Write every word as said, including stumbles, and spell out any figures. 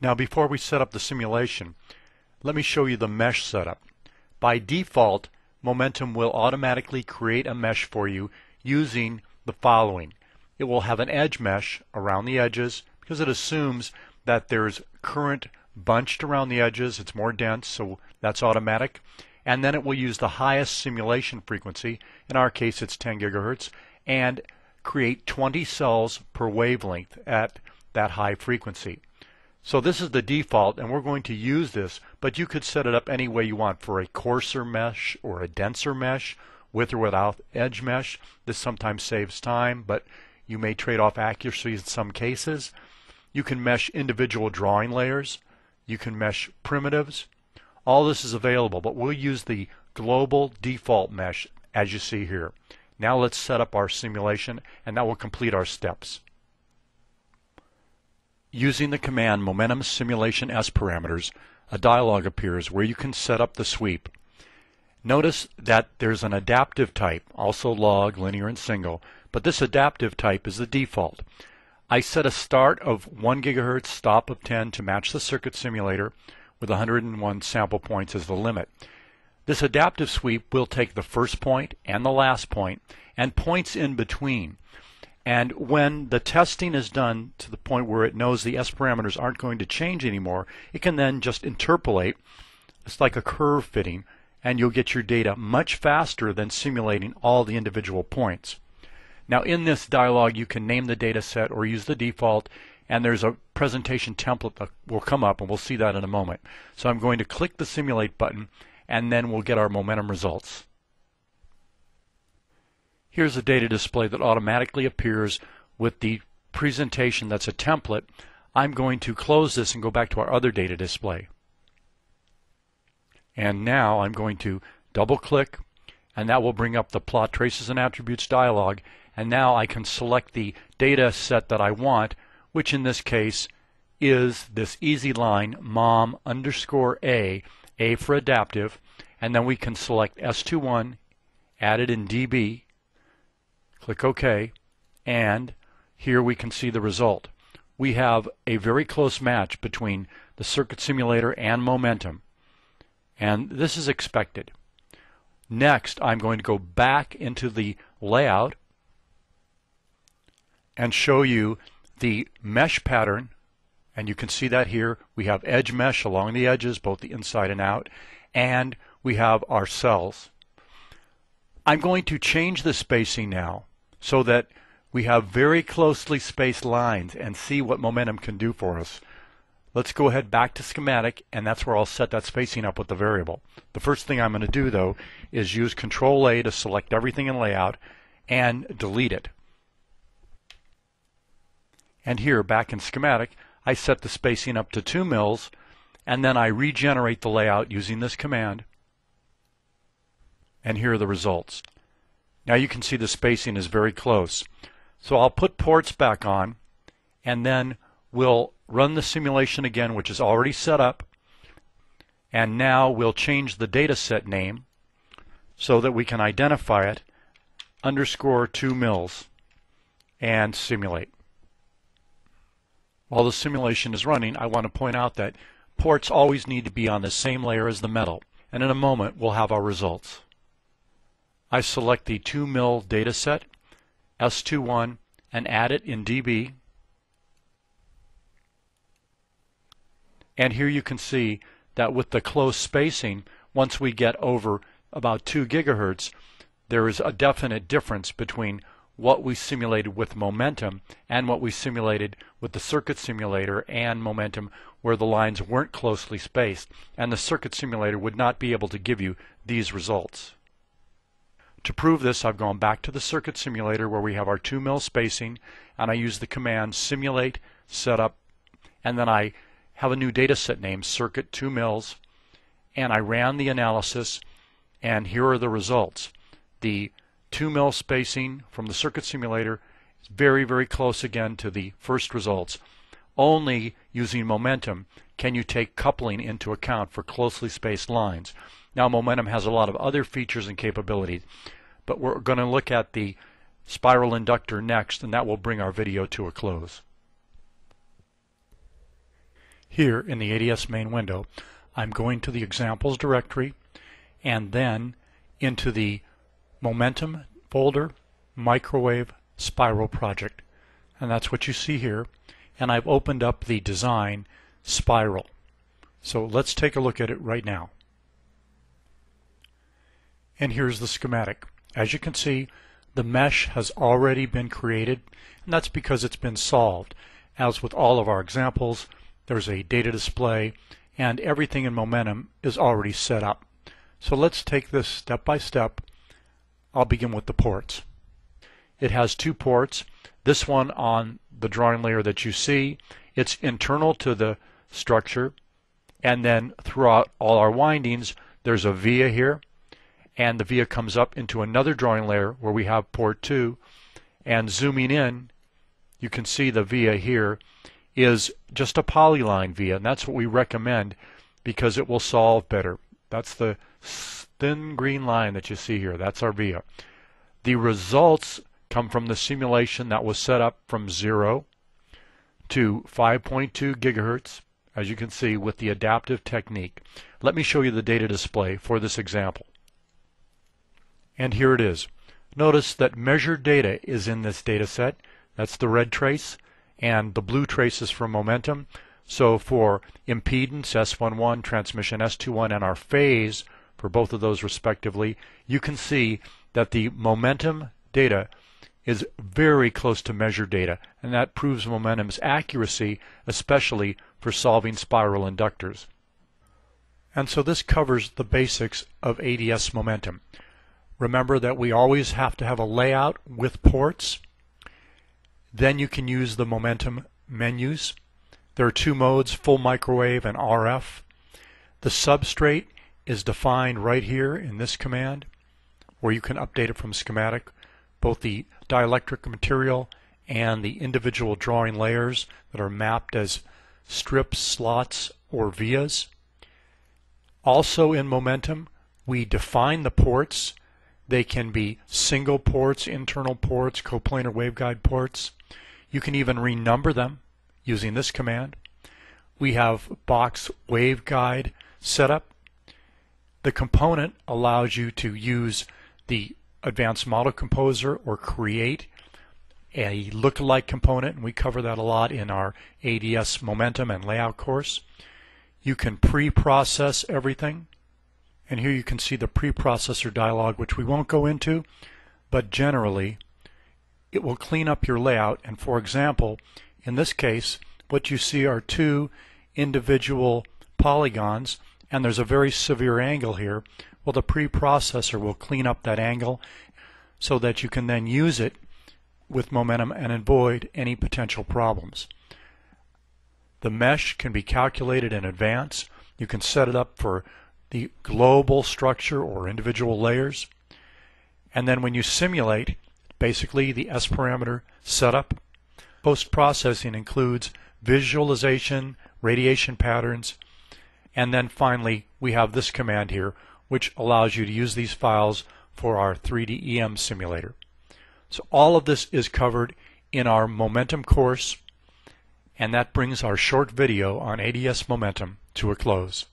Now before we set up the simulation, let me show you the mesh setup. By default, Momentum will automatically create a mesh for you using the following. It will have an edge mesh around the edges because it assumes that there's current bunched around the edges. It's more dense, so that's automatic. And then it will use the highest simulation frequency, in our case it's ten gigahertz, and create twenty cells per wavelength at that high frequency. So this is the default, and we're going to use this, but you could set it up any way you want, for a coarser mesh or a denser mesh, with or without edge mesh. This sometimes saves time, but you may trade off accuracy in some cases. You can mesh individual drawing layers. You can mesh primitives. All this is available, but we'll use the global default mesh as you see here. Now let's set up our simulation, and that will complete our steps. Using the command Momentum Simulation S Parameters, a dialog appears where you can set up the sweep. Notice that there's an adaptive type, also log, linear, and single, but this adaptive type is the default. I set a start of one gigahertz, stop of ten to match the circuit simulator, with one hundred one sample points as the limit. This adaptive sweep will take the first point and the last point and points in between. And when the testing is done to the point where it knows the S parameters aren't going to change anymore, it can then just interpolate. It's like a curve fitting, and you'll get your data much faster than simulating all the individual points. Now in this dialog you can name the data set or use the default, and there's a presentation template that will come up, and we'll see that in a moment. So I'm going to click the Simulate button, and then we'll get our Momentum results. Here's a data display that automatically appears with the presentation that's a template. I'm going to close this and go back to our other data display. And now I'm going to double-click, and that will bring up the Plot Traces and Attributes dialog, and now I can select the data set that I want, which in this case is this easy line mom underscore a, a for adaptive, and then we can select S twenty-one, add it in dB, click OK, and here we can see the result. We have a very close match between the circuit simulator and Momentum, and this is expected. Next, I'm going to go back into the layout and show you the mesh pattern, and you can see that here we have edge mesh along the edges, both the inside and out, and we have our cells. I'm going to change the spacing now so that we have very closely spaced lines and see what Momentum can do for us. Let's go ahead back to schematic, and that's where I'll set that spacing up with the variable. The first thing I'm going to do though is use Control A to select everything in layout and delete it. And here, back in schematic, I set the spacing up to two mils, and then I regenerate the layout using this command. And here are the results. Now you can see the spacing is very close. So I'll put ports back on, and then we'll run the simulation again, which is already set up. And now we'll change the dataset name so that we can identify it, underscore two mils, and simulate. While the simulation is running, I want to point out that ports always need to be on the same layer as the metal, and in a moment we'll have our results. I select the two mil dataset, S twenty-one, and add it in dB. And here you can see that with the close spacing, once we get over about two gigahertz, there is a definite difference between what we simulated with Momentum and what we simulated with the circuit simulator and Momentum, where the lines weren't closely spaced, and the circuit simulator would not be able to give you these results. To prove this, I've gone back to the circuit simulator where we have our two mil spacing, and I use the command simulate setup, and then I have a new data set named circuit two mils, and I ran the analysis, and here are the results. The two mil spacing from the circuit simulator is very, very close again to the first results. Only using Momentum can you take coupling into account for closely spaced lines. Now Momentum has a lot of other features and capabilities, but we're going to look at the spiral inductor next, and that will bring our video to a close. Here in the A D S main window, I'm going to the examples directory and then into the Momentum folder, Microwave Spiral Project. And that's what you see here. And I've opened up the design spiral. So let's take a look at it right now. And here's the schematic. As you can see, the mesh has already been created, and that's because it's been solved. As with all of our examples, there's a data display, and everything in Momentum is already set up. So let's take this step by step. I'll begin with the ports. It has two ports. This one on the drawing layer that you see, it's internal to the structure, and then throughout all our windings there's a via here, and the via comes up into another drawing layer where we have port two, and zooming in you can see the via here is just a polyline via, and that's what we recommend because it will solve better. That's the thin green line that you see here. That's our via. The results come from the simulation that was set up from zero to five point two gigahertz, as you can see, with the adaptive technique. Let me show you the data display for this example. And here it is. Notice that measured data is in this data set. That's the red trace, and the blue trace is from Momentum. So for impedance S eleven, transmission S twenty-one, and our phase for both of those respectively, you can see that the Momentum data is very close to measured data, and that proves Momentum's accuracy, especially for solving spiral inductors. And so this covers the basics of A D S Momentum. Remember that we always have to have a layout with ports. Then you can use the Momentum menus. There are two modes, full microwave and R F. The substrate is defined right here in this command, where you can update it from schematic. Both the dielectric material and the individual drawing layers that are mapped as strips, slots, or vias. Also in Momentum, we define the ports. They can be single ports, internal ports, coplanar waveguide ports. You can even renumber them using this command. We have box waveguide setup. The component allows you to use the Advanced Model Composer or create a lookalike component, and we cover that a lot in our A D S Momentum and Layout course. You can pre-process everything, and here you can see the preprocessor dialog, which we won't go into, but generally it will clean up your layout. And for example, in this case, what you see are two individual polygons, and there's a very severe angle here. Well, the preprocessor will clean up that angle so that you can then use it with Momentum and avoid any potential problems. The mesh can be calculated in advance. You can set it up for the global structure or individual layers. And then when you simulate, basically the S parameter setup. Post-processing includes visualization, radiation patterns, and then finally we have this command here, which allows you to use these files for our three D E M simulator. So all of this is covered in our Momentum course, and that brings our short video on A D S Momentum to a close.